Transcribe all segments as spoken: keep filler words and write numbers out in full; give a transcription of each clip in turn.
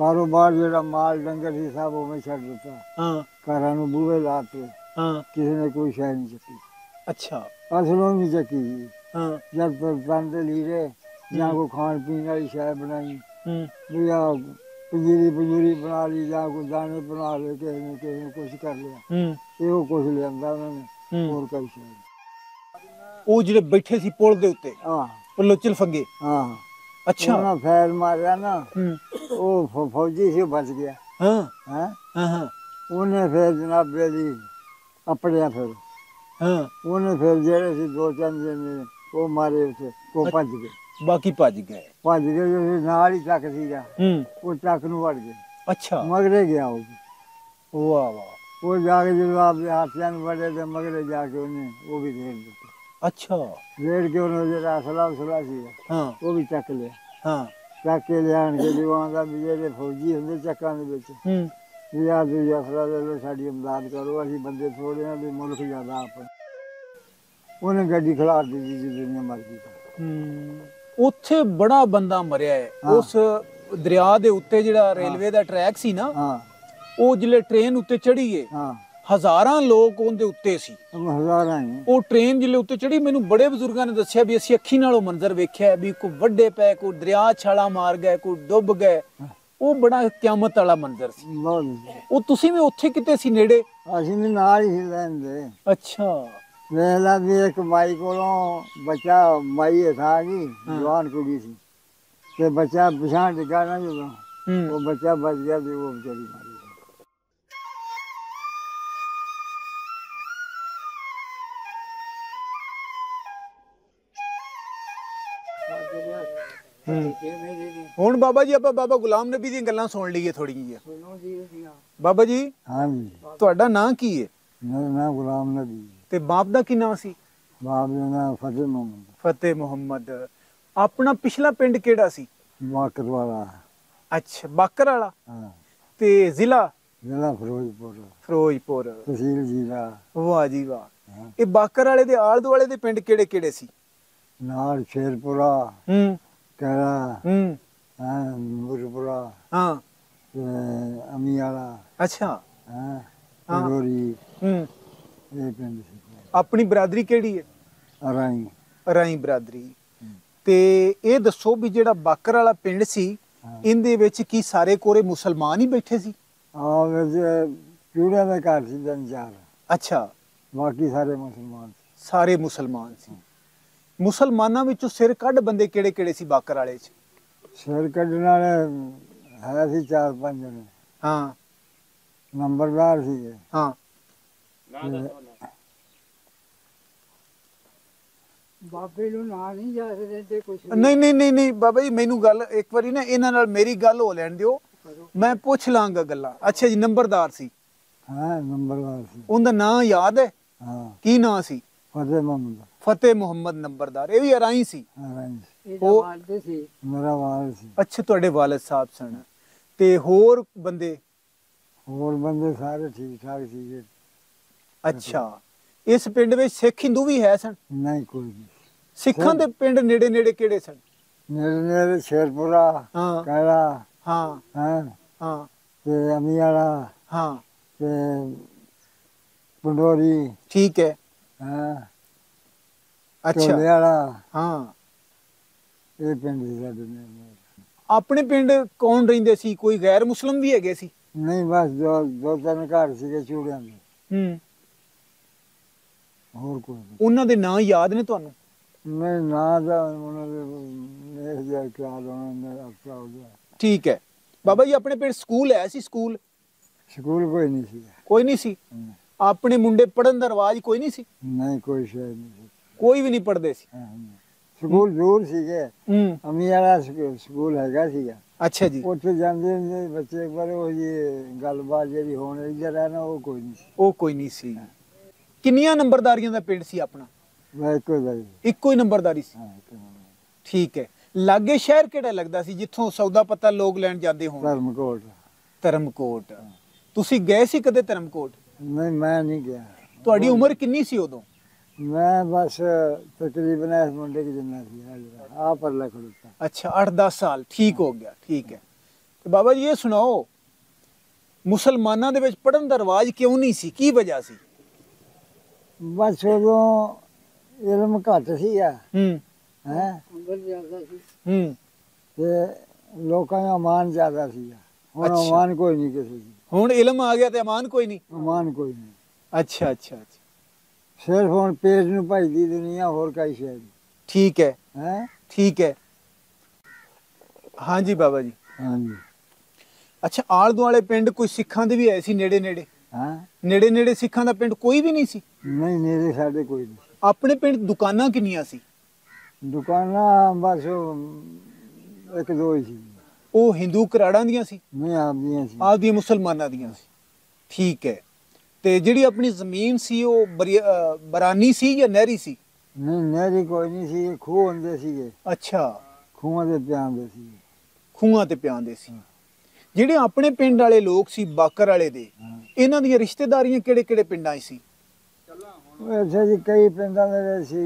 कारोबार जरा माल डंगर ही साहब वो मैं छड़ देता हां करानो बुवे लाते हां किसी ने कोई शाय नहीं चकी अच्छा असलों नहीं चकी हां जब बंद ली रे या को खान पीन वाली शाय बनाई हम या पंजीरी पंजीरी बना ली या को दाने बना ले के के कुछ कर लिया हम ये वो कुछ ले अंदर उन्होंने और कई शाय वो जड़े बैठे सी पोल दे उते हां पलोचल फंगे हां अच्छा ना फैल मारा ना ओ फौजी से बच गया हां हां हां ओने फिर जनाब बेली अपड़या फिर हां ओने फिर जेरे से दो चंद ने वो मारे उसे को भज गए बाकी भज गए भज गए नाल ही टक सीगा हम वो टक नु वड़ गए अच्छा मगरे गया वो वाह वाह वो जाके जवाब दे हाथन बड़े दे मगरे जाके ओने वो भी घेर दिया अच्छा घेर के ओने जरा सलाम सलाम सी हां वो भी टक ले हां के लियान के दीवाना भी जेरे फौजी होंगे चक्का दे विच हम या जो याफरा लो साडी इमदाद करो असि बंदे थोड़े हैं भी मुल्क ज्यादा आप ओने गाड़ी खड़ा दी जी दुनिया मर गई हम ओथे बड़ा बंदा मरया है हाँ। उस दरिया दे उत्ते जेड़ा रेलवे दा ट्रैक सी ना हां ओ जिले ट्रेन उत्ते चढ़ी है हां हजारां लोग ओंदे उत्ते सी हजारां ही ओ ट्रेन जिले उत्ते चढ़ी मैनू बड़े बुजुर्गां ने दस्सिया भी असि अखी नाल ओ मंजर वेख्या भी को वड्डे पै को दरिया छाला मार गए को डुब गए ओ बड़ा क़यामत वाला मंजर सी ओ तुसी वे ओथे किते सी नेड़े असि ने नाल ही लैंदे अच्छा वेला भी एक माई कोलों बच्चा माई था जी जवान कुड़ी सी ते बच्चा पछाण डिगा ना जो ओ बच्चा बच गया भी वो बेचारी मारी ਹੁਣ ਬਾਬਾ ਜੀ ਆਪਾਂ ਬਾਬਾ ਗੁਲਾਮ ਨਬੀ ਦੀਆਂ ਗੱਲਾਂ ਸੁਣ ਲਈਏ ਥੋੜੀ ਜੀ ਸੁਣੋ ਜੀ ਬਾਬਾ ਜੀ ਹਾਂ ਜੀ ਤੁਹਾਡਾ ਨਾਂ ਕੀ ਹੈ ਮੇਰਾ ਨਾਂ ਗੁਲਾਮ ਨਬੀ ਤੇ ਬਾਪ ਦਾ ਕੀ ਨਾਂ ਸੀ ਬਾਪ ਦਾ ਨਾਂ ਫਤਿਹ ਮੁਹੰਮਦ ਫਤਿਹ ਮੁਹੰਮਦ ਆਪਣਾ ਪਿਛਲਾ ਪਿੰਡ ਕਿਹੜਾ ਸੀ ਬਾਕਰ ਵਾਲਾ ਅੱਛਾ ਬਾਕਰ ਵਾਲਾ ਹਾਂ ਤੇ ਜ਼ਿਲ੍ਹਾ ਜ਼ਿਲ੍ਹਾ ਫਿਰੋਜ਼ਪੁਰ ਫਿਰੋਜ਼ਪੁਰ ਤਹਿਸੀਲ ਜੀਰਾ ਵਾਹ ਜੀ ਵਾਹ ਇਹ ਬਾਕਰ ਵਾਲੇ ਦੇ ਆਲ ਦੁਆਲੇ ਦੇ ਪਿੰਡ ਕਿਹੜੇ ਕਿਹੜੇ ਸੀ ਨਾਲ ਸ਼ੇਰਪੁਰਾ ਹੂੰ करा हम हां मुरपुरा हां अमियाला अच्छा हां गोरी हम ये पिंड अपनी बरादरी केड़ी है अराई अराई बरादरी ते ए दसो भी जेड़ा बाकर वाला पिंड सी इंदे विच की सारे कोरे मुसलमान ही बैठे सी हां वैसे चूड़ा दा घर सी जंजार अच्छा बाकी सारे मुसलमान सारे मुसलमान सी मुसलमाना विचों सिर कढ़ बंदे केड़े केड़े सी बाकर वाले च सिर कढ़न वाले है सी चार पांच जने हां नंबरदार सी हां बाबे नु ना नहीं जा सकदे कुछ नहीं नहीं नहीं नहीं बाबा जी मेनू गल एक बारी ना इना नाल मेरी गल हो लैण दियो मैं पूछ लांगा गल्ला अच्छा जी नंबरदार सी हां नंबरदार सी ओंदा नाम याद है हां की नाम सी फतेह मोहम्मद फतेह मोहम्मद नंबरदार ये भी अराई सी अराई ओ वालद सी मेरा वालद सी अच्छे तोड़े वालद साहब सन ते होर बंदे होर बंदे सारे ठीक ठाक सी अच्छा इस पिंड में सिख हिंदू भी है सन नहीं कोई सिखां दे पिंड नेड़े नेड़े केड़े सन नेड़े नेड़े शेरपुरा हां काला हां हां हां ते अमियाला हां ते पंडोरी ठीक है हां अच्छा चोलेवाला हां ए पिंड साडे ने अपने पिंड कौन रहंदे सी कोई गैर मुस्लिम भी हैगे सी नहीं बस दो दो तीन घर सीगे चूड़ियां दे हम और कोई उन्हां दे नाम याद ने तुहानू मैं ना दा उन्हां दे नेह जा ख्याल होना मेरा अच्छा हो गया ठीक है बाबा जी अपने पिंड स्कूल है सी स्कूल स्कूल कोई नहीं सी कोई नहीं सी अपने मुंडे पढ़न दा रवाज कोई नहीं सी नहीं कोई शायद नहीं कोई भी नहीं पढ़दे सी स्कूल दूर सीगे अमीरा स्कूल हैगा सीगा अच्छा जी ओथे जांदे ने बच्चे एक बार ओ ये गलबात जेडी होण इधर है ना ओ कोई नहीं सी ओ कोई नहीं सी किन्नियां नंबरदारियां दा पिंड सी अपना मैं कोई नहीं इको ही नंबरदारी सी ठीक है लागे शहर केड़ा लगदा सी जिथों सौदा पत्ता लोग लैण जांदे होण धर्मकोट धर्मकोट तुसी गए सी कदे धर्मकोट नहीं मैं नहीं गया ਤੁਹਾਡੀ ਉਮਰ ਕਿੰਨੀ ਸੀ ਉਦੋਂ ਮੈਂ ਬਸ ਤਕਰੀਬਨ ਇਸ ਮੁੰਡੇ ਦੀ ਜਿੰਨਾ ਸੀ ਆ ਪਰ ਲੱਖ ਰੁਪਏ ਅੱਛਾ आठ दस ਸਾਲ ਠੀਕ ਹੋ ਗਿਆ ਠੀਕ ਹੈ कि बाबा जी ये सुनाओ मुसलमानों के पढ़न का रिवाज क्यों नहीं सी, की वजह सी? बस उदों इलम घट सी लोगों का अमान ज्यादा सी। अच्छा। अमान कोई नहीं किसी की, हुण इलम आ गया तो अमान कोई नहीं। अमान कोई नहीं। अच्छा अच्छा अच्छा, सिर्फ हुण पेज नूं भजदी दुनिया, होर कई शे। ठीक है, है ठीक है। हाँ जी बाबा जी। हाँ जी। अच्छा, आल दुआले पिंड कोई सिखां दे भी ऐसी नेड़े नेड़े? हाँ, नेड़े नेड़े सिखां दा पिंड कोई भी नहीं सी? नहीं, नेड़े साडे कोई नहीं। अपने पिंड दुकानां किन्नियां सी? दुकानां बस एक दो ही सी। ਉਹ ਹਿੰਦੂ ਕਰਾੜਾਂ ਦੀਆਂ ਸੀ? ਨਹੀਂ, ਆਪਦੀਆਂ ਸੀ। ਆਪਦੀਆਂ ਮੁਸਲਮਾਨਾਂ ਦੀਆਂ ਸੀ। ਠੀਕ ਹੈ। ਤੇ ਜਿਹੜੀ ਆਪਣੀ ਜ਼ਮੀਨ ਸੀ ਉਹ ਬਰਾਨੀ ਸੀ ਜਾਂ ਨਹਿਰੀ ਸੀ? ਨਹੀਂ, ਨਹਿਰੀ ਕੋਈ ਨਹੀਂ ਸੀ, ਖੂਹ ਹੁੰਦੇ ਸੀਗੇ। ਅੱਛਾ, ਖੂਹਾਂ ਦੇ ਪਿਆਂਦੇ ਸੀ। ਖੂਹਾਂ ਤੇ ਪਿਆਂਦੇ ਸੀ। ਜਿਹੜੇ ਆਪਣੇ ਪਿੰਡ ਵਾਲੇ ਲੋਕ ਸੀ ਬਾਕਰ ਵਾਲੇ ਦੇ, ਇਹਨਾਂ ਦੀਆਂ ਰਿਸ਼ਤੇਦਾਰੀਆਂ ਕਿਹੜੇ ਕਿਹੜੇ ਪਿੰਡਾਂ 'ਚ ਸੀ? ਅੱਛਾ ਜੀ, ਕਈ ਪਿੰਡਾਂ ਦੇ ਸੀ,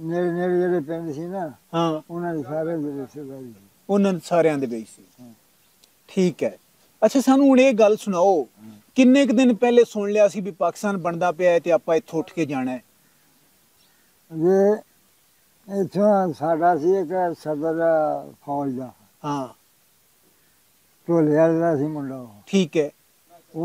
ਨੇੜੇ ਨੇੜੇ ਜਿਹੜੇ ਪਿੰਡ ਸੀ ਨਾ, ਹਾਂ ਉਹਨਾਂ ਦੇ ਸਾਰੇ ਰਿਸ਼ਤੇਦਾਰੀ। उन्होंने सारिया के बेच सी। ठीक है। अच्छा, सानू हुण ये गल सुनाओ, किन्ने क दिन पहले सुन लिया सी भी पाकिस्तान बनदा पिया है ते आपां इत्थों उठ के जाना है? ये इत्थों साडा सी इक सदर फौज दा। हां, ढोले वाला सी मुंडा। ठीक है।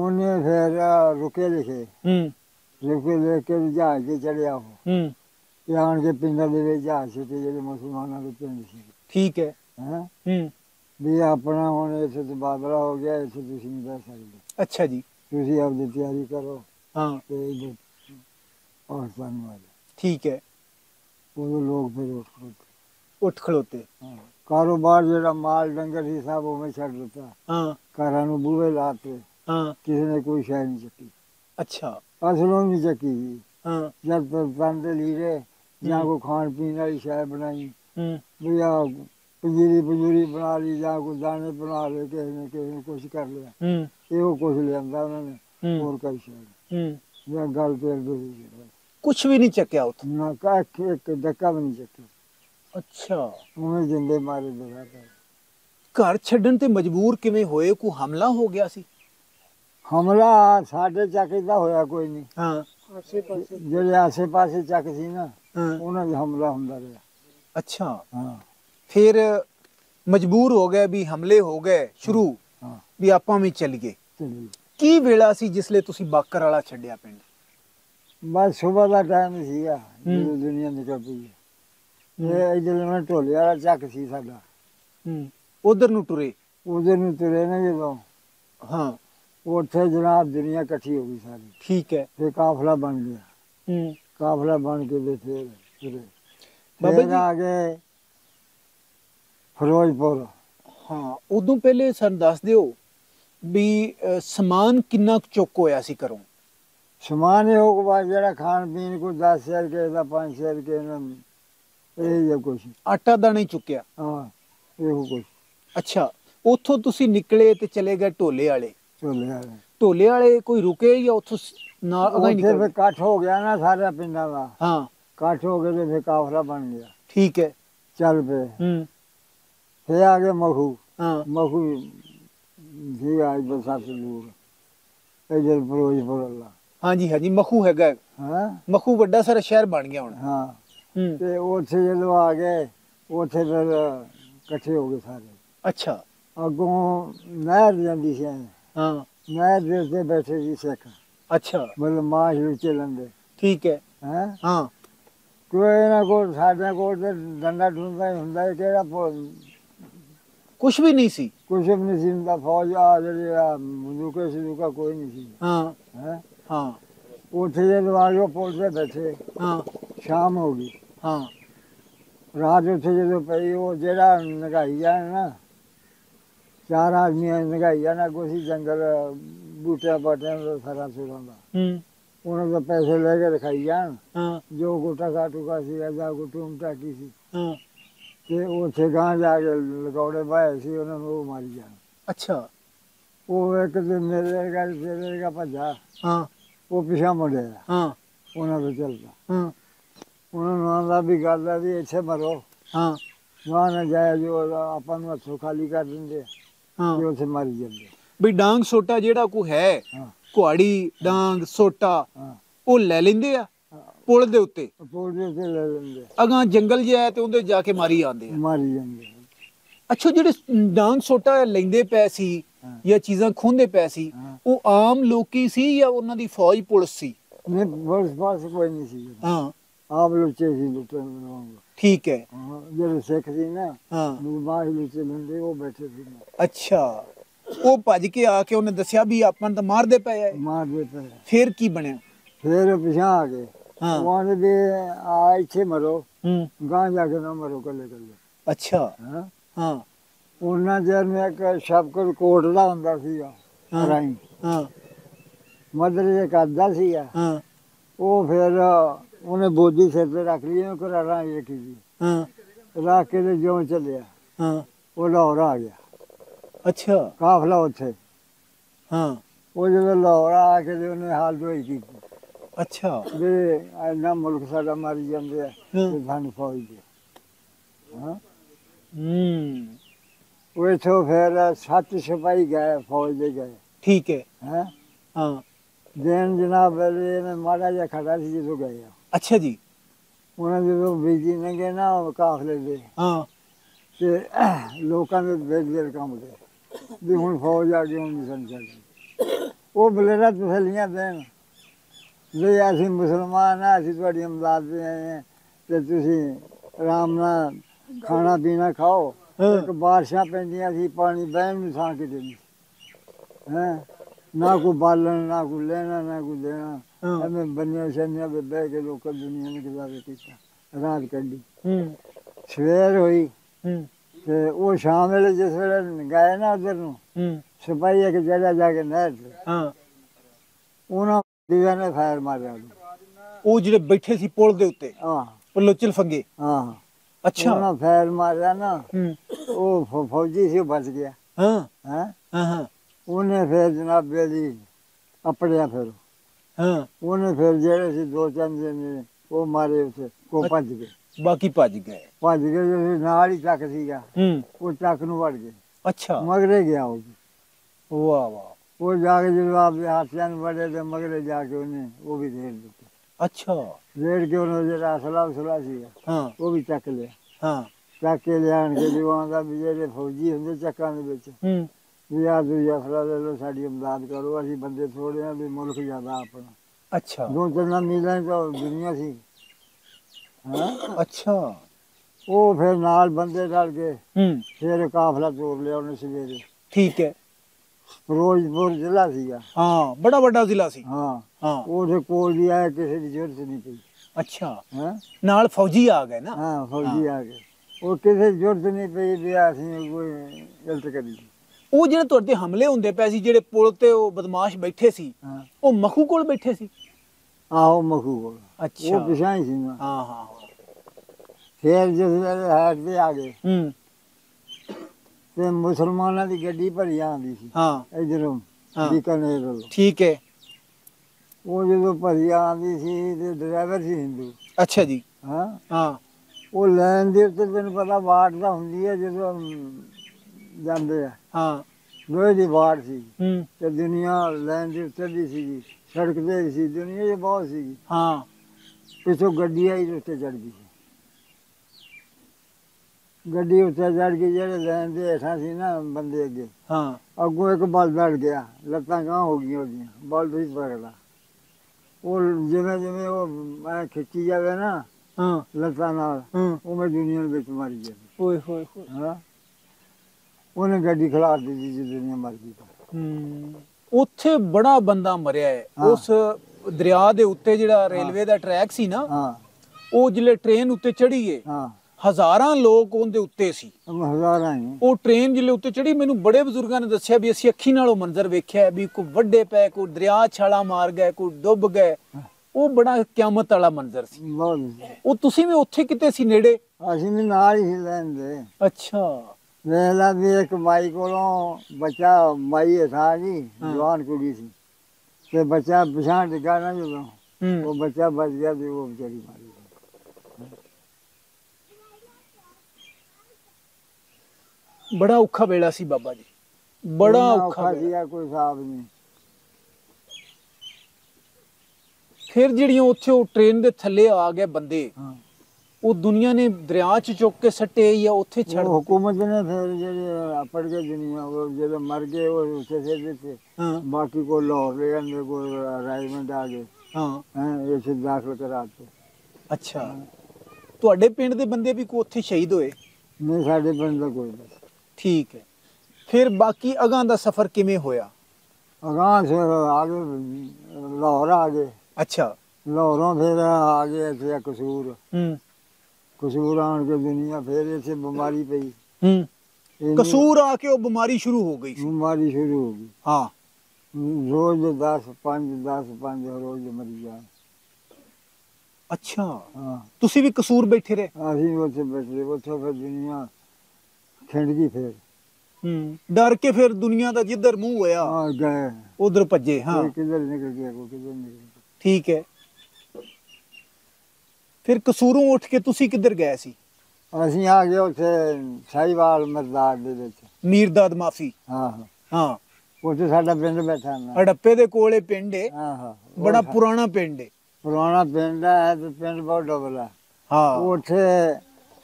ओने फिर रुके लिखे, हम्म रुके लेके जहाज ते चढ़िया। हो हम्म आण के पिंडां दे विच जहाज छुटे जिहड़े मुसलमानां दे पिंड सी। ठीक है। हाँ? भी अपना हुण इत्थे तबादला हो गया, इत्थे तुसीं नहीं रह सकदे। अच्छा जी, तुसीं आपदी तैयारी करो। हाँ, ते इधर पाकिस्तान वाले। ठीक है। उदों लोग फिर उठ खड़ोते उठ खड़ोते हाँ, कारोबार जिहड़ा माल डंगर ही सब उवें छड्ड दित्ता। हाँ, घरां नूं बूहे लाते। हाँ, किसी ने कोई शै नहीं चकी। अच्छा, असलों नहीं चकी। हाँ, जब तक बंदे लीरे जां कोई खाण पीण वाली शै बनाई, भी आ पंजीरी पंजूरी बना ली, जां कोई दाने बना ले, किसी ने किसी ने कुछ कर लिया। इहो कुछ लियांदा उन्होंने, होर कई शइ जां गल पेड़ दे कुछ भी नहीं चक्या उत्थे ना, कख इक धक्का भी नहीं चक्या। अच्छा, उन्हें जिंदे मारे दवा पे। घर छड्डन ते मजबूर किवें होए? कोई हमला हो गया सी? हमला साडे चक दा होया कोई नहीं। हां, आसे पासे जेड़े आसे पासे चक सी ना, उन्हां दा हमला हुंदा रहा। अच्छा। हां, फिर मजबूर हो गए भी हमले हो गए शुरू। हाँ, भी आपां भी चलिए। की वेला सी जिसले तुसी बाकर वाला छड्डिया पिंड? बस सुबह का टाइम सीगा, जो दुनिया निकल पई। ये इधर ना ढोले वाला चक सी साडा, उधर नु टुरे उधर नु टुरे ना जदों। हाँ, उत्थे जनाब दुनिया इकट्ठी हो गई सारी। ठीक है। फिर काफिला बन गया, काफिला बन के फिर टुरे। बाबा जी आ गए फिरोजपुर। हाँ, उदों पहले सानू दस दिओ भी समान किन्ना चुक होया सी घरों? समान इहो जो खाण पीण कोई दस सौ रुपये का, पाँच सौ रुपये का, कुछ आटा दाना ही चुकया। हाँ, इहो कुछ। अच्छा, उथों तुसीं निकले ते चले गए ढोले वाले। ढोले वाले ढोले वाले कोई रुके या उथों फिर कट्ठ हो गया ना सारा पिंडां दा। हाँ, कट्ठ हो गए तो फिर काफिला बन गया। ठीक है, चल पे। हम्म फिर आ गए मखू। हाँ, मखू बरसात। हाँ जी, हाँ जी, मखू है। हाँ, मखू बड़ा सारा शहर बन गया। हाँ, उसे जो आ गए उसे फिर कट्ठे हो गए सारे। अच्छा, अगों नहर जाती सी। हाँ, नहर के उत्ते बैठे जी सिख। अच्छा, मतलब माश लुचे लेंदे। ठीक है। हाँ, कोई ना कोई साढ़े कोल ते डंडा डुंडा ही हुंदा है, केड़ा कुछ भी नहीं सी। कुछ भी नहीं सी उनका फौज आ जड़ी आ बंदूक सिंदूका कोई नहीं सी। हां हैं। हां, उठे जे दवाजो पोल पे बैठे। हां, शाम हो गई। हां, रात उठे जे पई वो जेड़ा नगाई जाए ना, चार आदमी नगाई जाना कोसी जंगल बूटा बटे सारा सुरांदा। हम्म उन्होंने तो पैसे लेके रखाई जान। हां, जो गोटा काटू का सी जा गोटूम टाकी सी। हां, ਤੇ ਉੱਥੇ ਗਾਂ ਜਾ ਕੇ ਲਗੌੜੇ ਪਾਏ ਸੀ, ਉਹਨਾਂ ਨੂੰ ਮਾਰੀ ਜਾਣ। ਅੱਛਾ, ਉਹ ਇੱਕ ਦਿਨ ਮੇਰੇ ਘਰ ਮੇਰੇ ਘਰ ਭੱਜਾ। ਹਾਂ, ਉਹ ਪਿਛਾ ਮੁੜਿਆ। ਹਾਂ, ਉਹਨਾਂ ਤੋਂ ਚੱਲਦਾ। ਹਾਂ, ਉਹਨਾਂ ਨੂੰ ਆਂਦਾ ਵੀ ਗੱਲ ਆ ਵੀ ਇੱਥੇ ਮਰੋ। ਹਾਂ, ਨਾ ਨਾ ਜਾਇਆ ਜੋ ਆਪਾਂ ਨੂੰ ਹੱਥੋਂ ਖਾਲੀ ਕਰ ਦਿੰਦੇ ਆ। हाँ। से मारी जल्दी भी डांग सोटा जेड़ा को है हाँ। कुआड़ी डांग सोटा हाँ। वो ले लेंदे आ पुल दे उत्ते पुल दे उत्ते ले लेंदे अगा जंगल जे है ते उंदे जाके मारी आंदे मारी जंदे। अच्छा जेड़े डांग सोटा लेंदे पए सी या चीज़ां खोंदे पए सी वो आम लोकी सी या उन्हां दी फौज पुलिस सी? नहीं पुलिस पास कोई नहीं सी हां आम लोचे सी लुटे। ठीक है जेड़े सिख सी ना मुसलमान लोचे लेंदे वो बैठे सी। अच्छा वो भज के आके उन्हें दसिया भी आपन तो मार दे पए मार दे पए फिर की बने? फिर पिछा आ गए हां वाने दे आ इथे मरो गां जाके ना मरो कल्ले कल्ले। अच्छा हां हां ਉਹਨਾਂ ਜਰ ਮੈਂ ਇੱਕ ਸ਼ਬਕਰ ਕੋਟ ਦਾ ਹੁੰਦਾ ਸੀਗਾ ਰਾਈ ਹਾਂ ਮਦਰੇ ਕਰਦਾ ਸੀਗਾ ਹਾਂ ਉਹ ਫਿਰ ਉਹਨੇ ਬੋਦੀ ਸਿਰ ਤੇ ਰੱਖ ਲਈ ਉਹ ਘਰਾਰਾਂ ਰੱਖੀ ਸੀ ਹਾਂ ਰੱਖ ਕੇ ਜਿਉਂ ਚੱਲਿਆ ਹਾਂ ਉਹ ਲਾਹੌਰ ਆ ਗਿਆ। ਅੱਛਾ ਕਾਫਲਾ ਉੱਥੇ ਹਾਂ ਉਹ ਜਦੋਂ ਲਾਹੌਰ ਆ ਕੇ ਉਹਨੇ ਹਾਲ ਦੋਈ ਕੀਤੀ। ਅੱਛਾ ਵੀ ਨਾ ਮੁਲਕ ਸਾਡਾ ਮਾਰੀ ਜਾਂਦੇ ਆ ਤੇ ਸਾਨੂੰ ਫੌਜ ਦੇ ਹਾਂ ਹੂੰ वे तो फिर सत सिपाही गए फौज दे गए। ठीक है हैं हां देन जनाब ने माड़ा जा खड़ा सी जो गए। अच्छा जी उन्हें जो बिजी ने गए ना काफले दे हां ते लोकां दे बेगेर काम दे भी हुन फौज आ गई हुन संसार ओ बलेरा तसलियां देन जे आसी मुसलमान आ आसी तुहाडी इमदाद दे आए हैं ते तुसी आराम नाल खाना पीना खाओ। एक बारिशां पैंदियां सी पानी बहन नूं थां किते नहीं हैं ना कोई बालन ना कोई लेना ना कोई देना एवें बनिया शनिया पे बह के लोकां दुनिया ने गुजारा कीता रात कड्डी सवेर होई ते वो शाम वेले जिस वेले गए ना उधर नूं सिपाही एक जगह जाके नहर ते उन्हां दिव्या ने फायर मारिया वो जिहड़े बैठे सी पुल दे उत्ते हां पलोचल फंगे हां। अच्छा ना फैर मारा ना वो फौजी से बच गया हां हैं हां उन्हें फिर जनाब बेली अपड़िया फिर हां उन्हें फिर जेड़े से दो चार दिन वो मारे उसे को भज गए बाकी भज गए भज गए नाल ही चक सीगा वो चक नु वड़ गए। अच्छा मगरे गया वो वाह वाह वो जाके जनाब दे हाथियां वड़े ते मगरे जाके उन्हें वो भी दे दिया। अच्छा रेड़ के उन्होंने जरा असला उसला सी हां वो भी चक लिया हां चक के लान के दीवान दा जेरे फौजी हुंदे चक्कां दे विच हम्म भी आ दूजा असला ले लो साडी इमदाद करो असी बंदे थोड़े आ भी मुल्क ज्यादा अपना। अच्छा दो चलना मिले तो दुनिया सी हां। अच्छा ओ फिर नाल बंदे डल गए हम्म फिर काफला तोड़ लिया उन्होंने सवेरे। ठीक है फिरोजपुर जिला सीगा हां बड़ा बड़ा जिला सी हां हां ओदे कोल भी आया किसी दी जरूरत नहीं पई। अच्छा हैं नाल फौजी आ गए ना हां फौजी आ गए ओ किसी दी जरूरत नहीं पई भी आसी कोई गलत करी ओ जेड़े तोड़े हमले हुंदे पए सी जेड़े पुल ते ओ बदमाश बैठे सी ओ मखू कोल बैठे सी आओ मखू कोल। अच्छा ओ पिछाई सी ना हां हां फिर जिस वेले हाट पे आ गए हम्म ते मुसलमाना दी गड्डी भरी आंदी सी हां इधरों बीकानेर रोड। ठीक है वो जो भरी आंदी सी ते ड्राइवर सी हिंदू। अच्छा जी हां हां वो लाइन दे उत्ते तैनूं पता वाट दा हुंदी है जो जांदे आ हां लोहे दी वाट सी ते दुनिया लाइन दे उत्ते दी सी सड़क दे सी दुनिया ये बहुत सी हां पिछों गड्डी आई उत्ते चढ़ गई गड्डी उत्ते चढ़ गई जेड़े लैन दे हेठा सी ना बंदे अगे हां अगो एक बल बैठ गया लत्तां गां हो गई हो गई बल भी पकड़ा ओ जिवें जिवें ओ मैं खिच्ची जावे ना हां लत्तां नाल ओ मैं दुनिया दे विच मारी गया ओए होए होए हां ओने गड्डी खला दी जी दुनिया मर गई हम्म ओथे बड़ा बंदा मरया है उस दरिया दे उत्ते जेड़ा रेलवे दा ट्रैक सी ना हां ओ जिले ट्रेन उत्ते चढ़ी है हां हजारां लोग उनके उत्ते सी हजारां ही ओ ट्रेन जिले उत्ते चढ़ी मैनू बड़े बुजुर्गों ने दस्सिया भी असी अखी नाल ओ मंजर वेख्या भी कोई वड्डे पै कोई दरिया छाला मार गए कोई डुब गए ओ बड़ा क्यामत वाला मंजर सी ओ तुसी भी ओथे किते सी नेड़े असी भी नाल ही लैन दे। अच्छा वेला भी एक माई कोलों बच्चा माई था जी जवान कुड़ी सी ते बच्चा पछाण डिगा ना जो ओ बच्चा बच गया ते ओ बेचारी मारी बड़ा औखा बेड़ा सी बाबा जी बड़ा औखा दिया कोई साहब ने। फिर जिहड़ियां उत्थे ओ ट्रेन दे थल्ले आ गए बंदे, वो दुनिया ने दरिया च चुक के सटे या उत्थे छड़ हुकूमत ने फिर जे पड़ गए दुनिया वो जे मर गए वो उसे से से बाकी को लाहौर ले अंदर को राजमंड आ गए। हां हां इसे दाखिल कराते। अच्छा ਤੁਹਾਡੇ ਪਿੰਡ ਦੇ ਬੰਦੇ ਵੀ ਕੋ ਉੱਥੇ ਸ਼ਹੀਦ ਹੋਏ? ਨਹੀਂ ਸਾਡੇ ਪਿੰਡ ਦਾ ਕੋਈ ਨਹੀਂ। ਠੀਕ ਹੈ। ਫਿਰ ਬਾਕੀ ਅਗਾਂ ਦਾ ਸਫ਼ਰ ਕਿਵੇਂ ਹੋਇਆ? ਅਗਾਂ ਸੇ ਆਗੇ ਲਾਹੌਰ ਆ ਗਏ। ਅੱਛਾ ਲਾਹੌਰੋਂ ਫਿਰ ਆ ਗਏ ਇੱਥੇ ਕਸੂਰ। ਹੂੰ ਕਸੂਰ ਆਣ ਕੇ ਦੁਨੀਆ ਫਿਰ ਇੱਥੇ ਬਿਮਾਰੀ ਪਈ। ਹੂੰ ਕਸੂਰ ਆ ਕੇ ਉਹ ਬਿਮਾਰੀ ਸ਼ੁਰੂ ਹੋ ਗਈ। ਬਿਮਾਰੀ ਸ਼ੁਰੂ ਹੋ ਗਈ। ਹਾਂ ਰੋਜ਼ दस पाँच दस पाँच रोज मरी जा। अच्छा तुसी भी कसूर बैठे रहे? बैठे बैठे दुनिया खिंड गई फिर। हम्म डर के फिर दुनिया दा जिधर मुंह होया गए उधर भजे। हां किधर निकल गया को किधर निकल गया। ठीक है। फिर कसूरों उठ के तुसी किधर गए सी? असि आ गए उथे साहिवाल मरदाद दे विच मीरदाद माफी। हां हां उथे साडा पिंड बैठा ना हड़प्पे दे कोले पिंड है। हां हां बड़ा पुराना पिंड है। पुराना पिंड है तो पिंड बहुत डबल है। हाँ उठे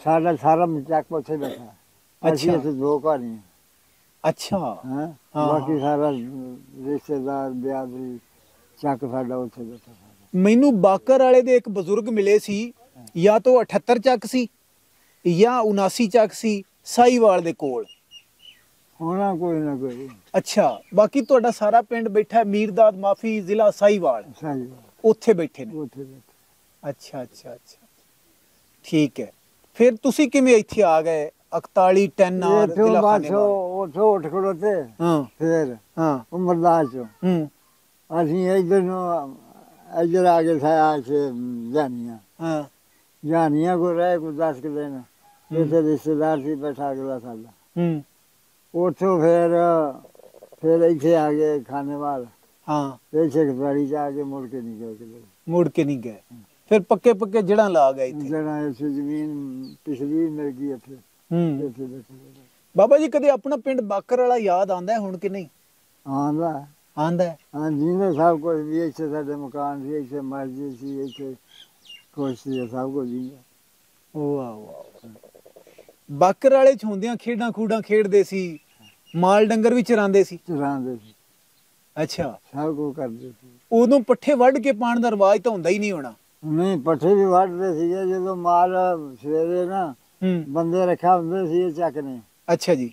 साढ़े सारा मचाक उठे बैठा। अच्छा दो घर ही। अच्छा हाँ बाकी सारा रिश्तेदार बियादरी चक साढ़ा उठे बैठा। मैनू बाकर वाले दे एक बजुर्ग मिले सी या तो अठहत्तर चक सी या उनासी चक सी साईवाल दे कोल होना कोई ना कोई। अच्छा बाकी तुहाडा सारा पिंड बैठा है मीरदाद माफी जिला साईवाल। साईवाल ਉੱਥੇ ਬੈਠੇ ਨੇ ਉੱਥੇ ਬੈਠੇ। ਅੱਛਾ ਅੱਛਾ ਅੱਛਾ ਠੀਕ ਹੈ। ਫਿਰ ਤੁਸੀਂ ਕਿਵੇਂ ਇੱਥੇ ਆ ਗਏ इकतालीस ਟੈਨ ਆ ਜ਼ਿਲ੍ਹਾ ਖਾਨੇ ਵਾਲਾ? ਉੱਥੋਂ ਉੱਠ ਖੜੋਤੇ। ਹਾਂ ਫਿਰ ਹਾਂ ਉਮਰਦਾਸ ਚੋਂ। ਹੂੰ ਅਸੀਂ ਇੱਧਰ ਨੂੰ ਇੱਧਰ ਆ ਗਏ ਸਾਇਆ ਸੇ ਜਾਨੀਆਂ। ਹਾਂ ਜਾਨੀਆਂ ਕੋ ਰਹਿ ਕੋ ਦਸ ਕੇ ਦਿਨ ਇੱਥੇ ਰਿਸ਼ਤੇਦਾਰ ਸੀ ਬੈਠਾ ਗਿਆ ਸਾਡਾ। ਹੂੰ ਉੱਥੋਂ ਫਿਰ ਫਿਰ ਇੱਥੇ ਆ ਗਏ ਖਾਨੇ ਵਾਲਾ। हाँ बड़ी जाके मुड़ के नहीं गए मुड़ के नहीं गए। फिर पक्के पक्के जड़ा ला गए जड़ा ऐसी जमीन पिछली मिल गई इथे। हम्म बाबा जी कदे अपना पिंड बाकर वाला याद आंदा है हुण कि नहीं? आंदा आंदा है। हां जींदा सब कुछ भी इथे साडे मकान भी इथे मस्जिद सी इथे कुछ सी सब कुछ जींदा। वाह वाह बाकर वाले च हुंदियां खेडां खूडां खेडदे सी माल डंगर भी चरांदे सी चरांदे सी। अच्छा सब कुछ करदे सी। उदों पट्ठे वढ के पाण दा रवाज तां हुंदा ही नहीं होना? नहीं पट्ठे भी वढदे सीगे जदों माल सवेरे ना बंदे रखा हुंदे सी चकने। अच्छा जी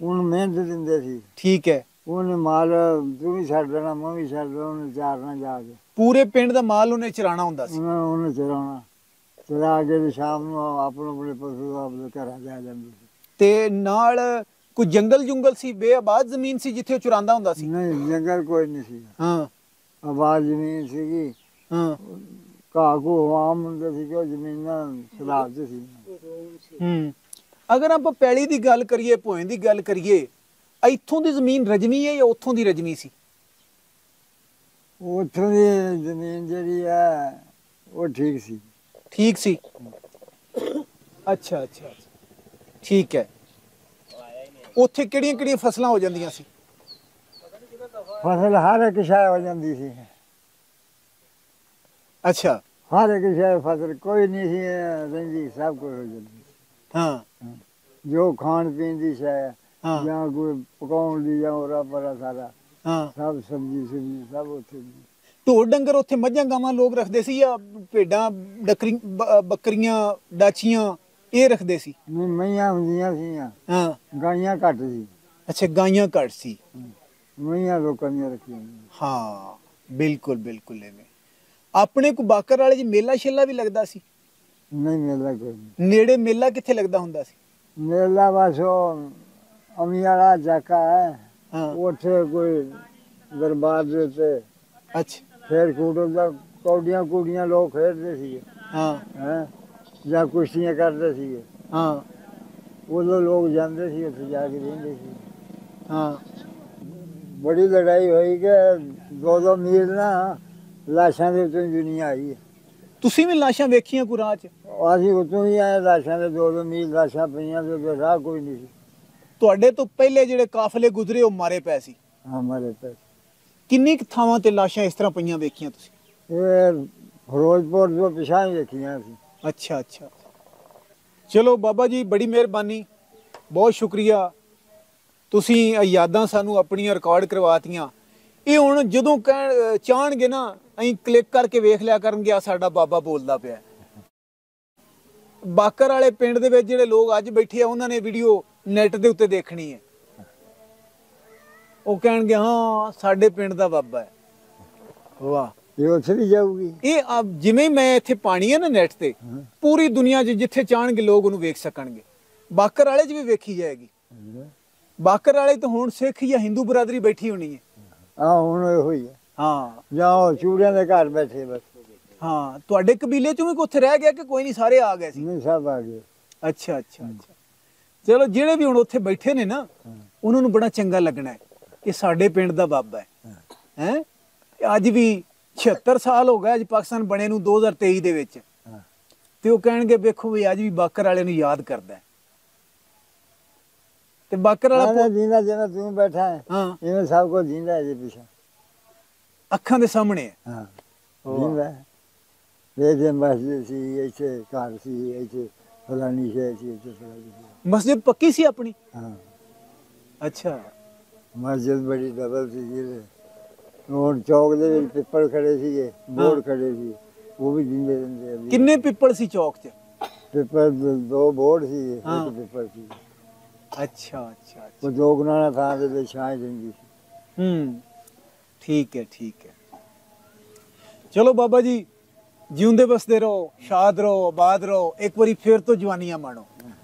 हुण मेहनत दिंदे सी। ठीक है उहने माल तू भी छड्ड देना मैं भी छड्ड देना उहने चारना जाके पूरे पिंड दा माल उहने चराना हुंदा सी। उहने चराना चरा के शाम नूं आपणे अपणे पशु आपणे घर आ जांदे ते नाल कोई जंगल जुंगल सी बेआबाद जमीन सी जिथे चुरांदा हुंदा सी? नहीं जंगल कोई नहीं सी। हां आबाद जमीन सी की। हां कागो आम हुंदे सी कि जमीना सलाब दी सी। हम्म अगर आप पैली दी गल करिए भोए दी गल करिए इथों दी जमीन रजमी है या उथों दी रजमी सी? उथों दी जमीन जेड़ी है वो ठीक सी। ठीक सी। अच्छा अच्छा ठीक है। ਉੱਥੇ ਕਿਹੜੀਆਂ ਕਿਹੜੀਆਂ ਫਸਲਾਂ ਹੋ ਜਾਂਦੀਆਂ ਸੀ? ਫਸਲ ਹਰ ਇੱਕ ਸ਼ਾਇ ਹੋ ਜਾਂਦੀ ਸੀ। ਅੱਛਾ ਹਰ ਇੱਕ ਸ਼ਾਇ ਫਸਲ ਕੋਈ ਨਹੀਂ ਸੀ ਰਹਿੰਦੀ ਸਭ ਕੁਝ ਹੋ ਜਾਂਦੀ। ਹਾਂ ਜੋ ਖਾਣ ਪੀਣ ਦੀ ਸ਼ਾਇ ਜਾਂ ਕੋਈ ਪਕਾਉਣ ਦੀ ਜਾਂ ਹੋਰਾ ਪਰਾ ਸਾਰਾ ਹਾਂ ਸਭ ਸਬਜ਼ੀ ਸੁਬਜ਼ੀ ਸਭ ਉੱਥੇ। ਢੋਰ ਡੰਗਰ ਉੱਥੇ ਮੱਝਾਂ ਗਾਵਾਂ ਲੋਕ ਰੱਖਦੇ ਸੀ ਜਾਂ ਭੇਡਾਂ ਡਕਰੀ ਬੱਕਰੀਆਂ ਡਾਚੀਆਂ ਇਹ ਰੱਖਦੇ ਸੀ? ਨਹੀਂ ਮਈਆਂ ਹੁੰਦੀਆਂ ਸੀਆਂ। ਹਾਂ ਗਾਈਆਂ ਘੱਟ ਸੀ। ਅੱਛਾ ਗਾਈਆਂ ਘੱਟ ਸੀ ਮਈਆਂ ਲੋਕਾਂ ਨੇ ਰੱਖੀਆਂ। ਹਾਂ ਬਿਲਕੁਲ ਬਿਲਕੁਲ ਐਵੇਂ ਆਪਣੇ ਕੋ ਬਾਕਰ ਵਾਲੇ ਜੀ ਮੇਲਾ ਛੇਲਾ ਵੀ ਲੱਗਦਾ ਸੀ? ਨਹੀਂ ਮੇਲਾ ਕੋਈ ਨਹੀਂ। ਨੇੜੇ ਮੇਲਾ ਕਿੱਥੇ ਲੱਗਦਾ ਹੁੰਦਾ ਸੀ? ਮੇਲਾ ਵਾਸੋ ਅਮੀਆਲਾ ਜਕਾ ਹੈ। ਹਾਂ ਉੱਥੇ ਕੋਈ ਦਰਬਾਰ ਦੇ ਉੱਤੇ। ਅੱਛਾ ਫੇਰ ਕੋਡੋਂ ਦਾ ਕੌਡੀਆਂ ਕੂੜੀਆਂ ਲੋਕ ਖੇਡਦੇ ਸੀ। ਹਾਂ ਹਾਂ ਜਾਂ ਕੁਸ਼ਤੀਆਂ ਕਰਦੇ ਸੀਗੇ। ਹਾਂ ਉਦੋਂ ਲੋਕ ਜਾਂਦੇ ਸੀ ਉੱਥੇ ਜਾ ਕੇ ਰਹਿੰਦੇ ਸੀ। ਹਾਂ ਬੜੀ ਲੜਾਈ ਹੋਈ ਕਿ ਦੋ ਦੋ ਮੀਲ ਨਾ ਲਾਸ਼ਾਂ ਦੇ ਉੱਤੋਂ ਦੁਨੀਆ ਆਈ ਹੈ। ਤੁਸੀਂ ਵੀ ਲਾਸ਼ਾਂ ਵੇਖੀਆਂ ਕੋਈ ਰਾਹ 'ਚ? ਅਸੀਂ ਉੱਤੋਂ ਹੀ ਆਏ ਲਾਸ਼ਾਂ ਦੇ ਦੋ ਦੋ ਮੀਲ ਲਾਸ਼ਾਂ ਪਈਆਂ ਤੇ ਰਾਹ ਕੋਈ ਨਹੀਂ ਸੀ। ਤੁਹਾਡੇ ਤੋਂ ਪਹਿਲੇ ਜਿਹੜੇ ਕਾਫਲੇ ਗੁਜ਼ਰੇ ਉਹ ਮਾਰੇ ਪਏ ਸੀ? ਹਾਂ ਮਾਰੇ ਪਏ। ਕਿੰਨੀ ਕੁ ਥਾਵਾਂ ਤੇ ਲਾਸ਼ਾਂ ਇਸ ਤਰ੍ਹਾਂ ਪਈਆਂ ਵੇਖੀਆਂ ਤੁਸੀਂ? ਇਹ ਫਿਰੋਜ਼ਪੁਰ ਤੋਂ ਪਿਛਾਂ ਵੇਖੀਆਂ ਸੀ। अच्छा अच्छा, चलो बाबा जी बड़ी मेहरबानी, बहुत शुक्रिया। तुसीं यादां सानू अपनियां रिकॉर्ड करवातियां। ये हुण जदों कह चाहणगे ना असीं क्लिक करके वेख लिया करनगे आ साडा बाबा बोलदा पिया। बाकर वाले पिंड दे विच जिहड़े लोग अज बैठे आ उन्हां ने वीडियो नैट दे उत्ते देखणी है, ਉਹ ਕਹਿਣਗੇ ਹਾਂ ਸਾਡੇ ਪਿੰਡ ਦਾ ਬਾਬਾ ਹੈ। ਵਾਹ, ਇਹ ਉੱਥੇ ਵੀ ਜਾਊਗੀ। ਇਹ ਜਿਵੇਂ ਮੈਂ ਇੱਥੇ ਪਾਣੀ ਹੈ ਨਾ ਨੈਟ ਤੇ ਪੂਰੀ ਦੁਨੀਆ 'ਚ ਜਿੱਥੇ ਚਾਹਣਗੇ ਲੋਕ ਉਹਨੂੰ ਵੇਖ ਸਕਣਗੇ। ਬਾਕਰ ਵਾਲੇ 'ਚ ਵੀ ਵੇਖੀ ਜਾਏਗੀ। ਬਾਕਰ ਵਾਲੇ ਤਾਂ ਹੁਣ ਸਿੱਖ ਜਾਂ ਹਿੰਦੂ ਬਰਾਦਰੀ ਬੈਠੀ ਹੋਣੀ ਹੈ। ਹਾਂ ਹੁਣ ਇਹੋ ਹੀ ਹੈ। ਹਾਂ ਜਾਂ ਚੂੜਿਆਂ ਦੇ ਘਰ ਬੈਠੇ ਬਸ। ਹਾਂ ਤੁਹਾਡੇ ਕਬੀਲੇ 'ਚੋਂ ਵੀ ਉੱਥੇ ਰਹਿ ਗਿਆ ਕਿ ਕੋਈ ਨਹੀਂ ਸਾਰੇ ਆ ਗਏ ਸੀ? ਨਹੀਂ ਸਭ ਆ ਗਏ। ਅੱਛਾ ਅੱਛਾ ਅੱਛਾ, ਚਲੋ ਜਿਹੜੇ ਵੀ ਹੁਣ ਉੱਥੇ ਬੈਠੇ ਨੇ ਨਾ ਉਹਨਾਂ ਨੂੰ ਬੜਾ ਚੰਗਾ ਲੱਗਣਾ ਹੈ। ये साढ़े पिंड दा बाबा है, हैं? अज भी छिहत्तर साल हो गए अज पाकिस्तान बने नूं दो हज़ार तेईस दे विच, ते ओह कहणगे वेखो भी अज भी बाकर वाले नूं याद करदा है। ते बाकर वाला जींदा जिवें तूं बैठा है, हां इवें सब कुछ जींदा है जी पिछे अखां दे सामने है। हां जींदा है। ये जे मस्जिद सी इथे घर सी इथे फलानी शहर सी इथे फलानी। मस्जिद पक्की सी अपनी? हां। अच्छा, मस्जिद बड़ी डबल सी जी। और चौक दे विच पिपल खड़े सी, बोर्ड खड़े सी, वो भी जिंदे जिंदे। किन्ने पिपल सी चौक च? पिपल दो बोर्ड सी, एक पिपल सी। अच्छा अच्छा, वो जोगनाना था दे छाए जिंदी सी। हम्म, ठीक है ठीक है। चलो बाबा जी जींदे बसदे रहो, शाद रहो, आबाद रहो। एक बारी फिर तो जवानियां माणो।